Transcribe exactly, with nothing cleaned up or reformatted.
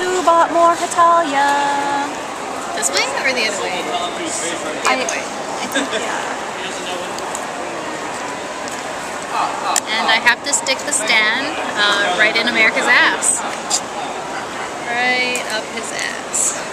Who bought more Hetalia? This way or the other way? The other way. I think, yeah. And I have to stick the stand uh, right in America's ass. Right up his ass.